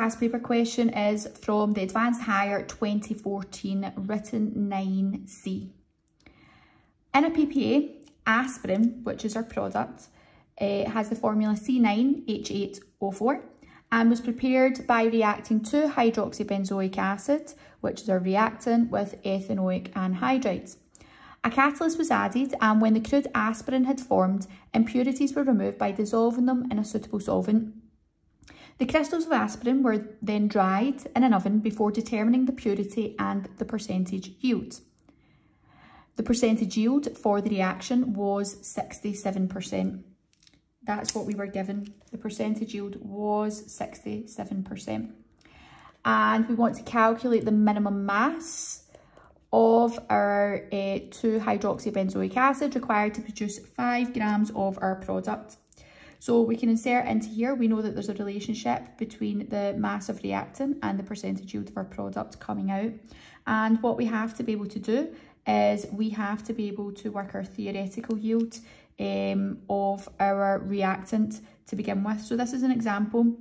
past paper question is from the Advanced Higher 2014, written 9C. In a PPA, aspirin, which is our product, has the formula C9H8O4 and was prepared by reacting 2-hydroxybenzoic acid, which is our reactant, with ethanoic anhydride. A catalyst was added, and when the crude aspirin had formed, impurities were removed by dissolving them in a suitable solvent. The crystals of aspirin were then dried in an oven before determining the purity and the percentage yield. The percentage yield for the reaction was 67%. That's what we were given. The percentage yield was 67%. And we want to calculate the minimum mass of our 2-hydroxybenzoic acid required to produce 5 grams of our product. So we can insert into here, we know that there's a relationship between the mass of reactant and the percentage yield of our product coming out. And what we have to be able to do is we have to be able to work our theoretical yield of our reactant to begin with. So this is an example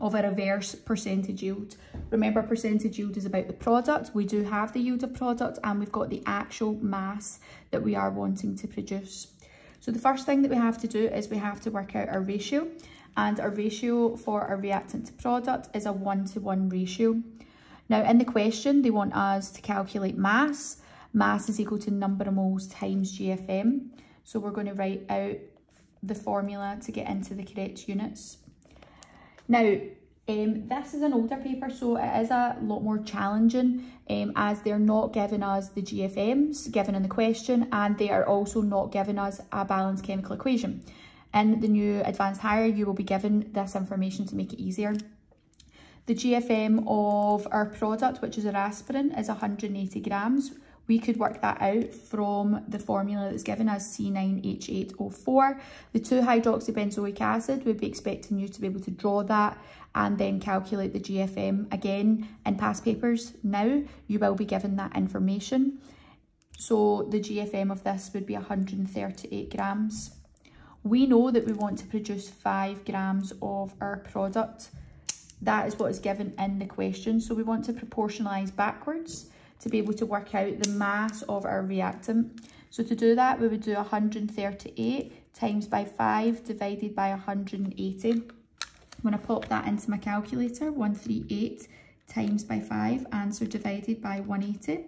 of a reverse percentage yield. Remember, percentage yield is about the product. We do have the yield of product, and we've got the actual mass that we are wanting to produce. So the first thing that we have to do is we have to work out our ratio, and our ratio for our reactant to product is a 1-to-1 ratio. Now in the question, they want us to calculate mass. Mass is equal to number of moles times GFM. So we're going to write out the formula to get into the correct units. Now, this is an older paper, so it is a lot more challenging as they're not giving us the GFMs given in the question, and they are also not giving us a balanced chemical equation. In the new Advanced Higher, you will be given this information to make it easier. The GFM of our product, which is our aspirin, is 180 grams. We could work that out from the formula that's given as C9H8O4. The 2-hydroxybenzoic acid, we'd be expecting you to be able to draw that and then calculate the GFM again. In past papers now, you will be given that information. So the GFM of this would be 138 grams. We know that we want to produce 5 grams of our product. That is what is given in the question. So we want to proportionalise backwards to be able to work out the mass of our reactant. So to do that, we would do 138 times by 5 divided by 180. I'm going to pop that into my calculator, 138 times by 5, answer divided by 180.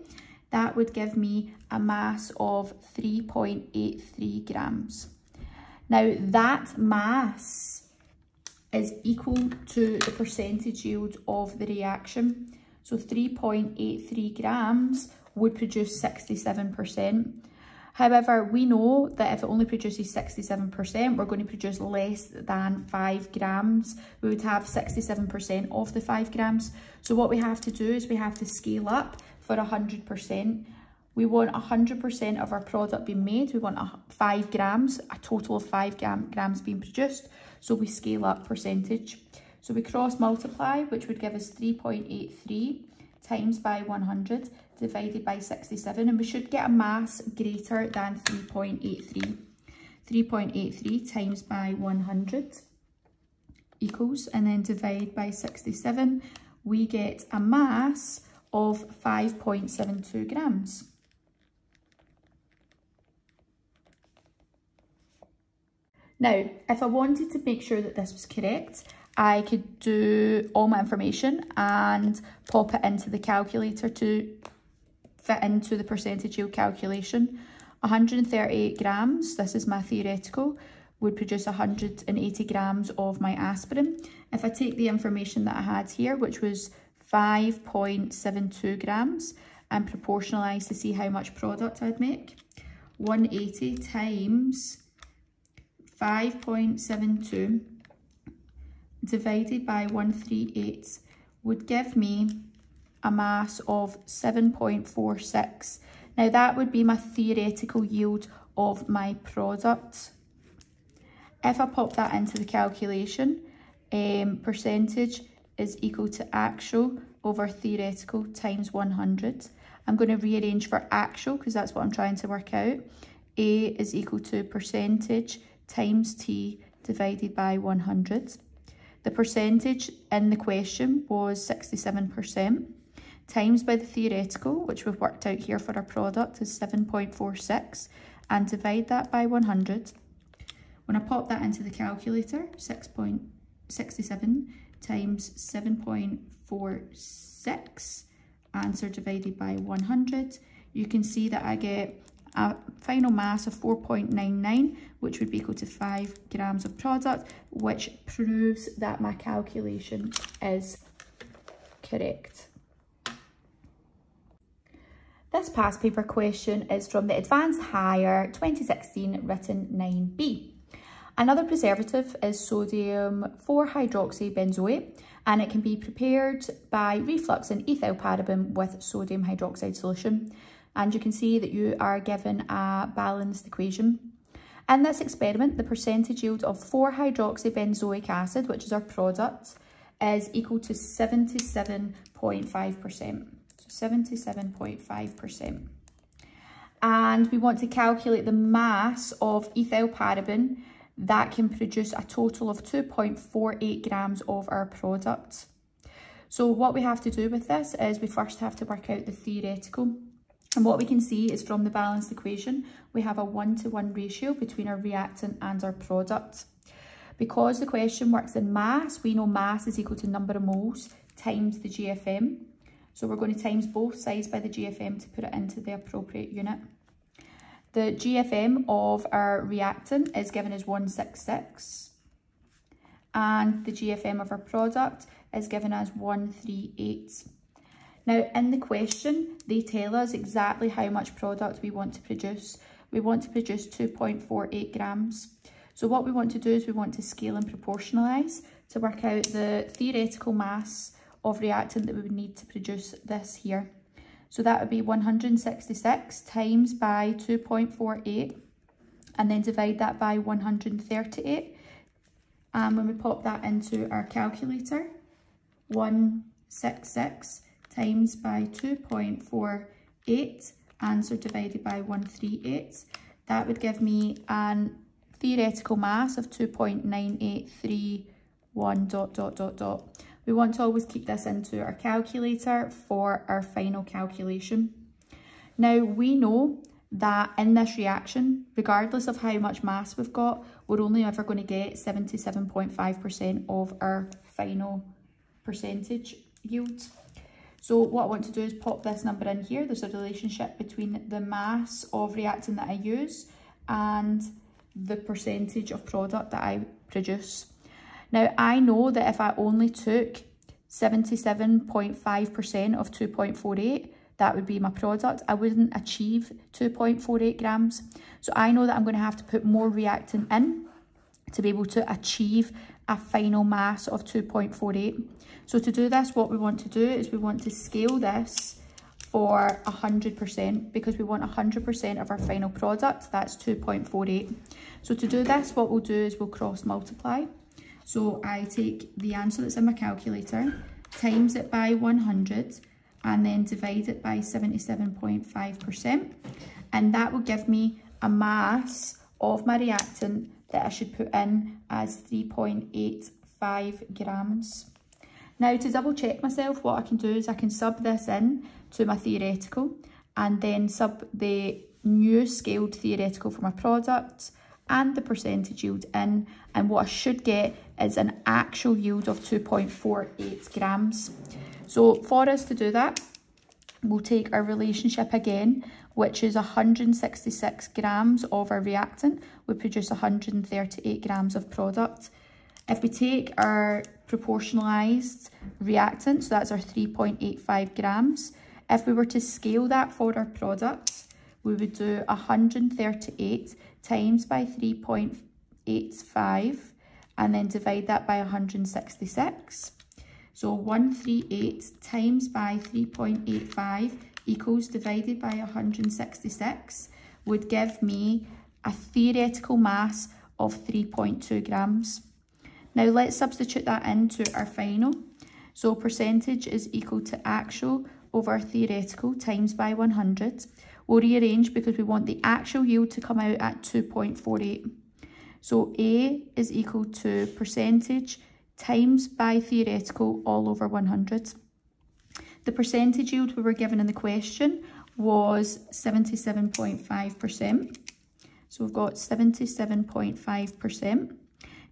That would give me a mass of 3.83 grams. Now that mass is equal to the percentage yield of the reaction. So 3.83 grams would produce 67%. However, we know that if it only produces 67%, we're going to produce less than 5 grams. We would have 67% of the 5 grams. So what we have to do is we have to scale up for 100%. We want 100% of our product being made. We want 5 grams, a total of 5 grams being produced. So we scale up percentage. So we cross multiply, which would give us 3.83 times by 100 divided by 67, and we should get a mass greater than 3.83. 3.83 times by 100 equals, and then divide by 67, we get a mass of 5.72 grams. Now, if I wanted to make sure that this was correct, I could do all my information and pop it into the calculator to fit into the percentage yield calculation. 138 grams, this is my theoretical, would produce 180 grams of my aspirin. If I take the information that I had here, which was 5.72 grams, and proportionalise to see how much product I'd make, 180 times 5.72 divided by 138 would give me a mass of 7.46. Now that would be my theoretical yield of my product. If I pop that into the calculation, percentage is equal to actual over theoretical times 100. I'm going to rearrange for actual because that's what I'm trying to work out. A is equal to percentage times T divided by 100. The percentage in the question was 67%, times by the theoretical, which we've worked out here for our product, is 7.46, and divide that by 100. When I pop that into the calculator, 6.67 times 7.46, answer divided by 100, you can see that I get a final mass of 4.99, which would be equal to 5 grams of product, which proves that my calculation is correct. This past paper question is from the Advanced Higher 2016, written 9B. Another preservative is sodium 4-hydroxybenzoate, and it can be prepared by refluxing ethyl paraben with sodium hydroxide solution. And you can see that you are given a balanced equation. In this experiment, the percentage yield of 4-hydroxybenzoic acid, which is our product, is equal to 77.5%. So 77.5%. And we want to calculate the mass of ethyl paraben that can produce a total of 2.48 grams of our product. So what we have to do with this is we first have to work out the theoretical. And what we can see is from the balanced equation, we have a 1-to-1 ratio between our reactant and our product. Because the question works in mass, we know mass is equal to number of moles times the GFM. So we're going to times both sides by the GFM to put it into the appropriate unit. The GFM of our reactant is given as 166. And the GFM of our product is given as 138. Now, in the question, they tell us exactly how much product we want to produce. We want to produce 2.48 grams. So what we want to do is we want to scale and proportionalise to work out the theoretical mass of reactant that we would need to produce this here. So that would be 166 times by 2.48, and then divide that by 138. And when we pop that into our calculator, 166 times by 2.48, answer divided by 138. That would give me a theoretical mass of 2.9831 ... We want to always keep this into our calculator for our final calculation. Now, we know that in this reaction, regardless of how much mass we've got, we're only ever going to get 77.5% of our final percentage yield. So what I want to do is pop this number in here. There's a relationship between the mass of reactant that I use and the percentage of product that I produce. Now, I know that if I only took 77.5% of 2.48, that would be my product, I wouldn't achieve 2.48 grams. So I know that I'm going to have to put more reactant in to be able to achieve a final mass of 2.48. So to do this, what we want to do is we want to scale this for 100%, because we want 100% of our final product, that's 2.48. So to do this, what we'll do is we'll cross multiply. So I take the answer that's in my calculator, times it by 100, and then divide it by 77.5%. And that will give me a mass of my reactant that I should put in as 3.85 grams. Now, to double check myself, what I can do is I can sub this in to my theoretical, and then sub the new scaled theoretical for my product and the percentage yield in, and what I should get is an actual yield of 2.48 grams. So for us to do that, we'll take our relationship again, which is 166 grams of our reactant would produce 138 grams of product. If we take our proportionalized reactant, so that's our 3.85 grams, if we were to scale that for our products, we would do 138 times by 3.85, and then divide that by 166. So 138 times by 3.85 equals divided by 166 would give me a theoretical mass of 3.2 grams. Now let's substitute that into our final. So percentage is equal to actual over theoretical times by 100. We'll rearrange because we want the actual yield to come out at 2.48. So A is equal to percentage times by theoretical all over 100. The percentage yield we were given in the question was 77.5%. So we've got 77.5%.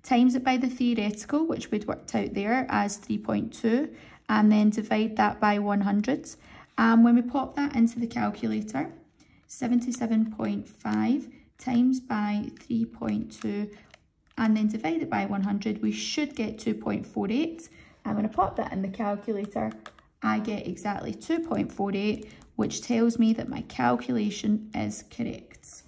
Times it by the theoretical, which we'd worked out there as 3.2, and then divide that by 100. And when we pop that into the calculator, 77.5 times by 3.2, and then divide it by 100, we should get 2.48. I'm going to pop that in the calculator. I get exactly 2.48, which tells me that my calculation is correct.